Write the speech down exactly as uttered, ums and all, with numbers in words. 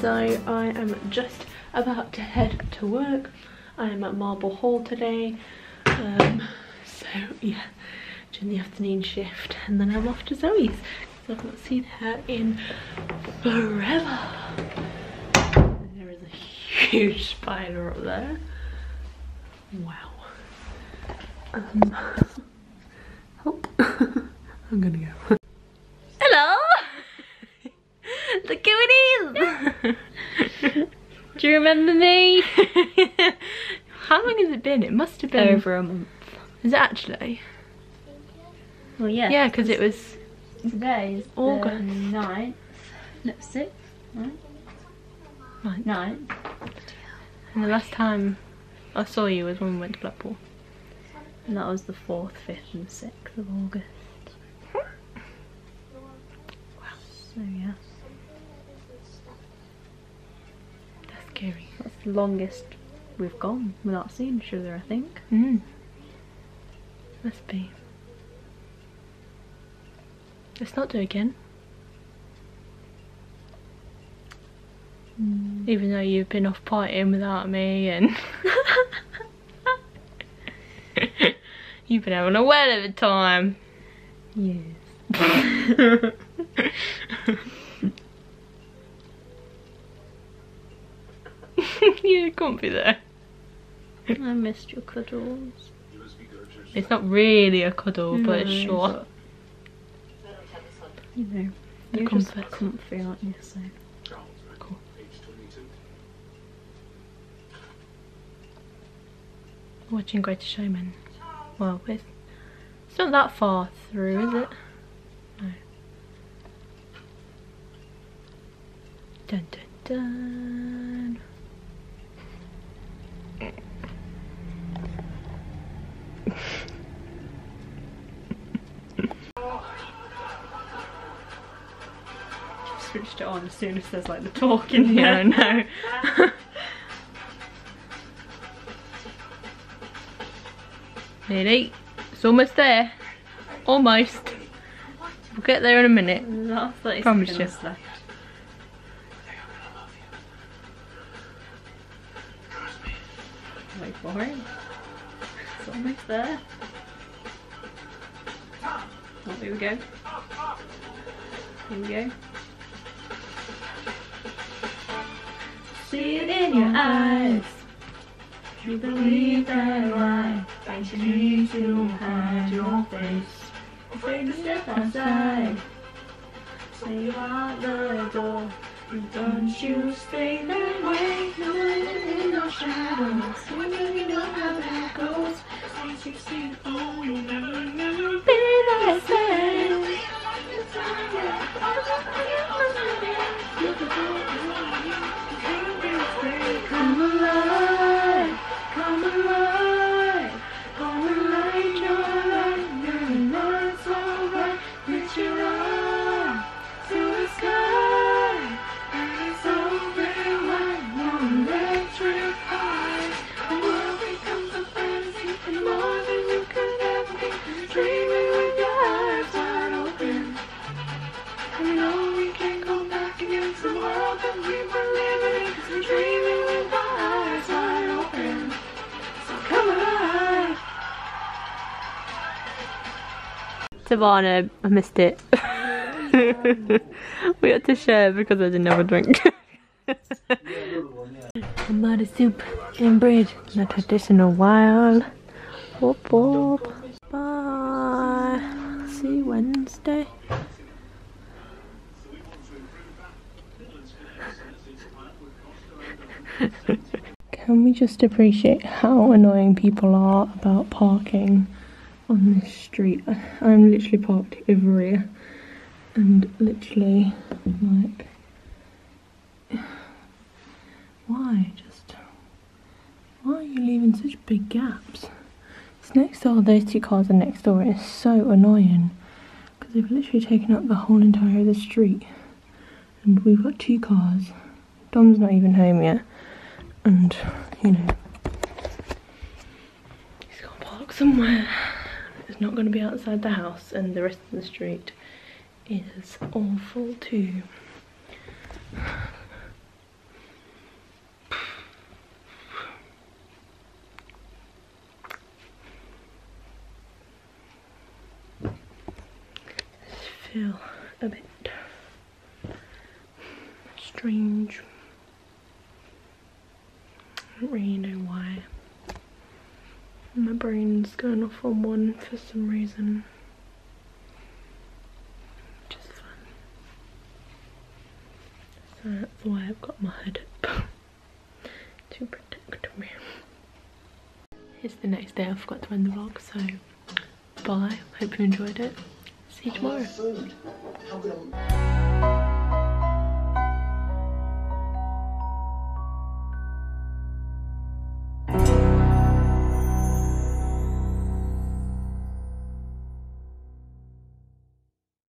So I am just about to head to work. I am at Marble Hall today, um, so yeah, doing the afternoon shift, and then I'm off to Zoe's because I've not seen her in forever. There is a huge spider up there. Wow. Um, help! I'm gonna go. Hello. Look who it is! Do you remember me? How long has it been? It must have been over a month. Is it actually? Well, yeah. Yeah, because it was. Today is August ninth. Lipstick. Right. Ninth. Ninth. And the last time I saw you was when we went to Blackpool. And that was the fourth, fifth, and sixth of August. Wow. So yeah. Scary. That's the longest we've gone without seeing each other, I think. Mm. Must be. Let's not do it again. Mm. Even though you've been off partying without me and you've been having a whale of a time. Yes. You can't be there. I missed your cuddles. It's not really a cuddle, no, but it's sure. You know, the you're comfort. Just comfy, aren't you? So. Cool. Watching Greatest Showman. Well, it's, it's not that far through, is it? No. Dun dun dun. Switched it on as soon as there's like the talk in here. No, no. Nearly. It's almost there. Almost. We'll get there in a minute. I promise you. Left. Wait for it. It's almost there. Oh, here we go. Here we go. See it in your eyes. You believe that lie. Thanks you need to hide your face. Afraid to step outside. So you are the door. Don't you stay that way. No one is in your shadows. Wonder you know how that goes. Once you've seen, oh, you'll never, never be the same. Come alive, come alive, come alive, you're alive, you're alive, it's alright, reach your arms to the sky, and it's all very wide, no electric eyes, the world becomes a fantasy, and more than you could ever be, dreaming with your eyes wide open, and we know we can't go back against the world that we were living in, cause we're dreaming. Savannah, I missed it. We had to share because I didn't have a drink. I'm out of soup and bread in a traditional while. Whoop whoop. Bye. See you Wednesday. Can we just appreciate how annoying people are about parking on this street? I'm literally parked over here and literally like, why just why are you leaving such big gaps? It's next door, those two cars are next door. It's so annoying because they've literally taken up the whole entire of the street and we've got two cars. Dom's not even home yet and you know he's got to park somewhere. it's not going to be outside the house, and the rest of the street is awful too. Feel a bit strange. I don't really know why. My brain's going off on one for some reason. Which is fun. So that's why I've got my hood up. To protect me. It's the next day. I forgot to end the vlog, so bye. Hope you enjoyed it. See you tomorrow.